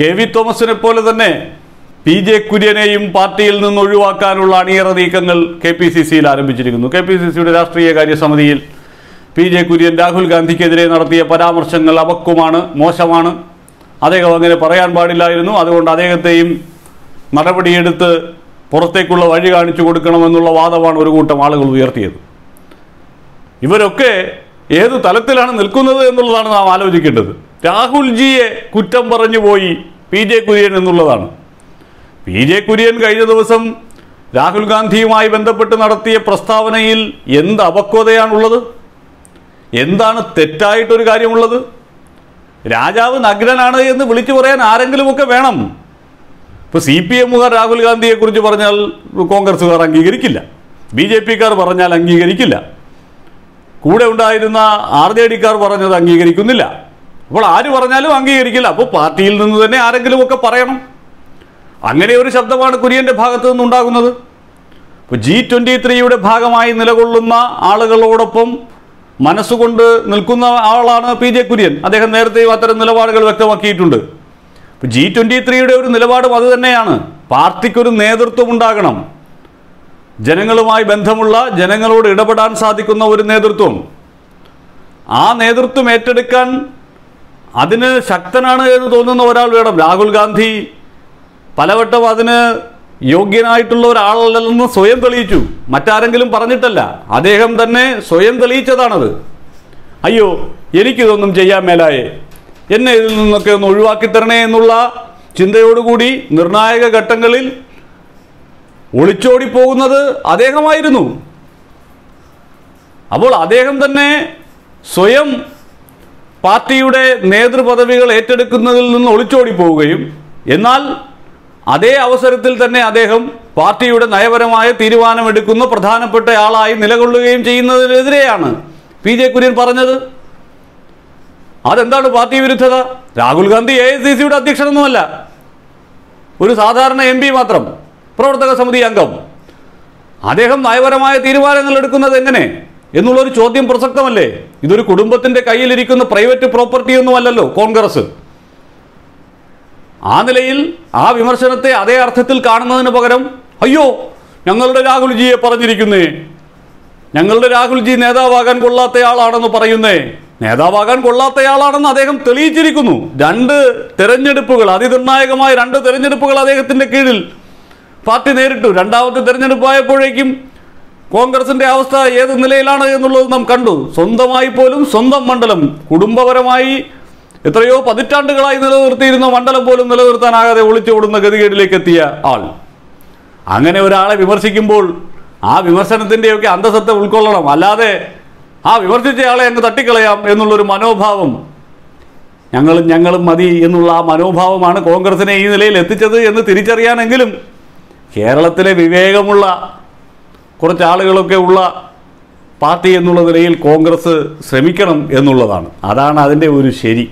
K V തോമസിനെ പോലെ തന്നെ പി ജെ കുര്യനെയും പാർട്ടിയിൽ നിന്ന് ഒഴിവാക്കാനുള്ള അണിയറ നീക്കങ്ങൾ കെ പി സി സിയിൽ ആരംഭിച്ചിരിക്കുന്നു. കെ പി സി സിയുടെ രാഷ്ട്രീയ കാര്യസമിതിയിൽ പി ജെ കുര്യൻ രാഹുൽ ഗാന്ധിക്കെതിരെ നടത്തിയ പരാമർശങ്ങൾ അപക്വമാണ്, മോശമാണ്. അദ്ദേഹം അങ്ങനെ പറയാൻ പാടില്ലായിരുന്നു. അതുകൊണ്ട് അദ്ദേഹത്തെയും നടപടിയെടുത്ത് പുറത്തേക്കുള്ള വഴി കാണിച്ചു കൊടുക്കണമെന്നുള്ള വാദമാണ് ഒരു കൂട്ടം ആളുകൾ ഉയർത്തിയത്. ഇവരൊക്കെ ഏത് തലത്തിലാണ് നിൽക്കുന്നത് എന്നുള്ളതാണ് നാം ആലോചിക്കേണ്ടത്. രാഹുൽജിയെ കുറ്റം പറഞ്ഞു പോയി പി ജെ കുര്യൻ എന്നുള്ളതാണ്. പി ജെ കുര്യൻ കഴിഞ്ഞ ദിവസം രാഹുൽ ഗാന്ധിയുമായി ബന്ധപ്പെട്ട് നടത്തിയ പ്രസ്താവനയിൽ എന്ത് അപക്വതയാണുള്ളത്? എന്താണ് തെറ്റായിട്ടൊരു കാര്യമുള്ളത്? രാജാവ് നഗ്നനാണ് എന്ന് വിളിച്ചു പറയാൻ ആരെങ്കിലുമൊക്കെ വേണം. ഇപ്പോൾ സി പി എമ്മുകാർ രാഹുൽ ഗാന്ധിയെക്കുറിച്ച് പറഞ്ഞാൽ കോൺഗ്രസ്സുകാർ അംഗീകരിക്കില്ല, ബി ജെ പിക്കാർ പറഞ്ഞാൽ അംഗീകരിക്കില്ല, കൂടെ ഉണ്ടായിരുന്ന ആർ ജെ ഡിക്കാർ പറഞ്ഞത് അംഗീകരിക്കുന്നില്ല. അപ്പോൾ ആര് പറഞ്ഞാലും അംഗീകരിക്കില്ല. അപ്പോൾ പാർട്ടിയിൽ നിന്ന് തന്നെ ആരെങ്കിലുമൊക്കെ പറയണം. അങ്ങനെ ഒരു ശബ്ദമാണ് കുര്യൻ്റെ ഭാഗത്തു നിന്നുണ്ടാകുന്നത്. ഇപ്പോൾ G23 ഭാഗമായി നിലകൊള്ളുന്ന ആളുകളോടൊപ്പം മനസ്സുകൊണ്ട് നിൽക്കുന്ന ആളാണ് പി ജെ കുര്യൻ. അദ്ദേഹം നേരത്തെയും അത്തരം നിലപാടുകൾ വ്യക്തമാക്കിയിട്ടുണ്ട്. ഇപ്പോൾ G23 ഒരു നിലപാടും അത് തന്നെയാണ്. പാർട്ടിക്കൊരു നേതൃത്വം ഉണ്ടാകണം, ജനങ്ങളുമായി ബന്ധമുള്ള, ജനങ്ങളോട് ഇടപെടാൻ സാധിക്കുന്ന ഒരു നേതൃത്വം. ആ നേതൃത്വം ഏറ്റെടുക്കാൻ അതിന് ശക്തനാണ് എന്ന് തോന്നുന്ന ഒരാൾ വേണം. രാഹുൽ ഗാന്ധി പലവട്ടം അതിന് യോഗ്യനായിട്ടുള്ള ഒരാളല്ലെന്ന് സ്വയം തെളിയിച്ചു, മറ്റാരെങ്കിലും പറഞ്ഞിട്ടല്ല. അദ്ദേഹം തന്നെ സ്വയം തെളിയിച്ചതാണത്. അയ്യോ എനിക്കിതൊന്നും ചെയ്യാൻ മേലായേ, എന്നെ ഇതിൽ നിന്നൊക്കെ ഒന്ന് ഒഴിവാക്കി തരണേ എന്നുള്ള ചിന്തയോടുകൂടി നിർണായക ഘട്ടങ്ങളിൽ ഒളിച്ചോടിപ്പോകുന്നത് അദ്ദേഹമായിരുന്നു. അപ്പോൾ അദ്ദേഹം തന്നെ സ്വയം പാർട്ടിയുടെ നേതൃപദവികൾ ഏറ്റെടുക്കുന്നതിൽ നിന്ന് ഒളിച്ചോടിപ്പോവുകയും എന്നാൽ അതേ അവസരത്തിൽ തന്നെ അദ്ദേഹം പാർട്ടിയുടെ നയപരമായ തീരുമാനമെടുക്കുന്ന പ്രധാനപ്പെട്ട ആളായി നിലകൊള്ളുകയും ചെയ്യുന്നതിനെതിരെയാണ് പി ജെ കുര്യൻ പറഞ്ഞത്. അതെന്താണ് പാർട്ടി വിരുദ്ധത? രാഹുൽ ഗാന്ധി AICCയുടെ അധ്യക്ഷനൊന്നുമല്ല, ഒരു സാധാരണ MP മാത്രം, പ്രവർത്തക സമിതി അംഗം. അദ്ദേഹം നയപരമായ തീരുമാനങ്ങൾ എടുക്കുന്നത് എങ്ങനെ എന്നുള്ളൊരു ചോദ്യം പ്രസക്തമല്ലേ? ഇതൊരു കുടുംബത്തിൻ്റെ കയ്യിലിരിക്കുന്ന പ്രൈവറ്റ് പ്രോപ്പർട്ടിയൊന്നും അല്ലല്ലോ കോൺഗ്രസ്. ആ നിലയിൽ ആ വിമർശനത്തെ അതേ അർത്ഥത്തിൽ കാണുന്നതിന് പകരം അയ്യോ ഞങ്ങളുടെ രാഹുൽജിയെ പറഞ്ഞിരിക്കുന്നേ, ഞങ്ങളുടെ രാഹുൽജി നേതാവാകാൻ കൊള്ളാത്തയാളാണെന്ന് പറയുന്നേ. നേതാവാകാൻ കൊള്ളാത്തയാളാണെന്ന് അദ്ദേഹം തെളിയിച്ചിരിക്കുന്നു. 2 തെരഞ്ഞെടുപ്പുകൾ, അതിനിർണായകമായ 2 തെരഞ്ഞെടുപ്പുകൾ അദ്ദേഹത്തിൻ്റെ കീഴിൽ പാർട്ടി നേരിട്ടു. രണ്ടാമത്തെ തെരഞ്ഞെടുപ്പായപ്പോഴേക്കും കോൺഗ്രസിൻ്റെ അവസ്ഥ ഏത് നിലയിലാണ് എന്നുള്ളത് നാം കണ്ടു. സ്വന്തമായി പോലും, സ്വന്തം മണ്ഡലം കുടുംബപരമായി എത്രയോ പതിറ്റാണ്ടുകളായി നിലനിർത്തിയിരുന്ന മണ്ഡലം പോലും നിലനിർത്താനാകാതെ ഒളിച്ചോടുന്ന ഗതികേടിലേക്ക് എത്തിയ ആൾ. അങ്ങനെ ഒരാളെ വിമർശിക്കുമ്പോൾ ആ വിമർശനത്തിൻ്റെയൊക്കെ അന്തസത്ത ഉൾക്കൊള്ളണം. അല്ലാതെ ആ വിമർശിച്ചയാളെ അങ്ങ് തട്ടിക്കളയാം എന്നുള്ളൊരു മനോഭാവം, ഞങ്ങളും മതി എന്നുള്ള ആ മനോഭാവമാണ് കോൺഗ്രസിനെ ഈ നിലയിൽ എത്തിച്ചത് എന്ന് തിരിച്ചറിയാനെങ്കിലും കേരളത്തിലെ വിവേകമുള്ള കുറച്ച് ആളുകളൊക്കെ ഉള്ള പാർട്ടി എന്നുള്ള നിലയിൽ കോൺഗ്രസ് ശ്രമിക്കണം എന്നുള്ളതാണ്. അതാണ് അതിൻ്റെ ഒരു ശരി.